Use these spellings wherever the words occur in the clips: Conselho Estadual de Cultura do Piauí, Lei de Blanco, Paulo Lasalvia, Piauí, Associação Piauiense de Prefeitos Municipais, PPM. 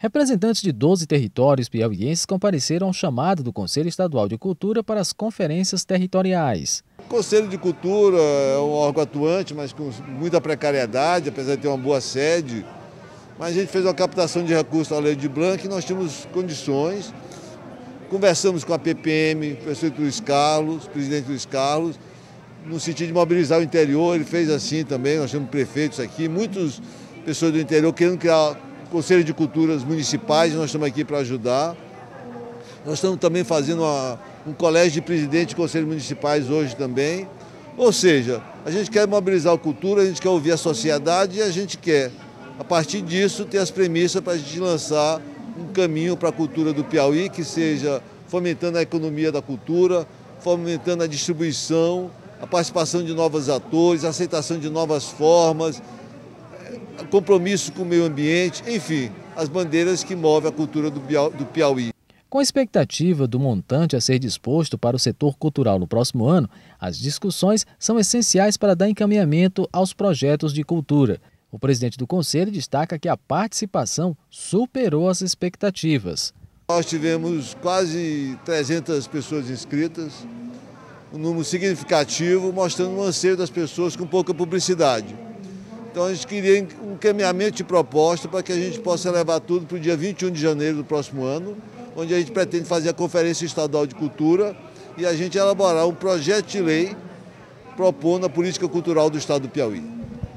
Representantes de 12 territórios piauienses compareceram ao chamado do Conselho Estadual de Cultura para as conferências territoriais. O Conselho de Cultura é um órgão atuante, mas com muita precariedade, apesar de ter uma boa sede. Mas a gente fez uma captação de recursos à Lei de Blanco e nós tínhamos condições. Conversamos com a PPM, o prefeito Luiz Carlos, o presidente Luiz Carlos, no sentido de mobilizar o interior. Ele fez assim também, nós temos prefeitos aqui, muitas pessoas do interior querendo criar Conselho de Culturas Municipais, nós estamos aqui para ajudar. Nós estamos também fazendo um colégio de presidentes de conselhos municipais hoje também. Ou seja, a gente quer mobilizar a cultura, a gente quer ouvir a sociedade e a gente quer, a partir disso, ter as premissas para a gente lançar um caminho para a cultura do Piauí, que seja fomentando a economia da cultura, fomentando a distribuição, a participação de novos atores, a aceitação de novas formas, compromisso com o meio ambiente, enfim, as bandeiras que movem a cultura do Piauí. Com a expectativa do montante a ser disposto para o setor cultural no próximo ano, as discussões são essenciais para dar encaminhamento aos projetos de cultura. O presidente do Conselho destaca que a participação superou as expectativas. Nós tivemos quase 300 pessoas inscritas, um número significativo, mostrando o anseio das pessoas com pouca publicidade. Então a gente queria um encaminhamento de proposta para que a gente possa levar tudo para o dia 21 de janeiro do próximo ano, onde a gente pretende fazer a Conferência Estadual de Cultura e a gente elaborar um projeto de lei propondo a política cultural do estado do Piauí.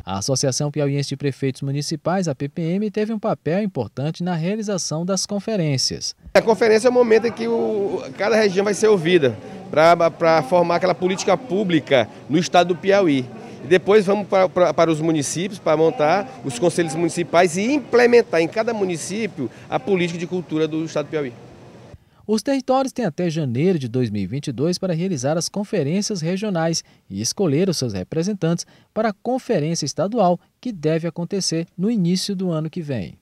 A Associação Piauiense de Prefeitos Municipais, a PPM, teve um papel importante na realização das conferências. A conferência é o momento em que cada região vai ser ouvida para formar aquela política pública no estado do Piauí. Depois vamos para os municípios, para montar os conselhos municipais e implementar em cada município a política de cultura do estado do Piauí. Os territórios têm até janeiro de 2022 para realizar as conferências regionais e escolher os seus representantes para a conferência estadual, que deve acontecer no início do ano que vem.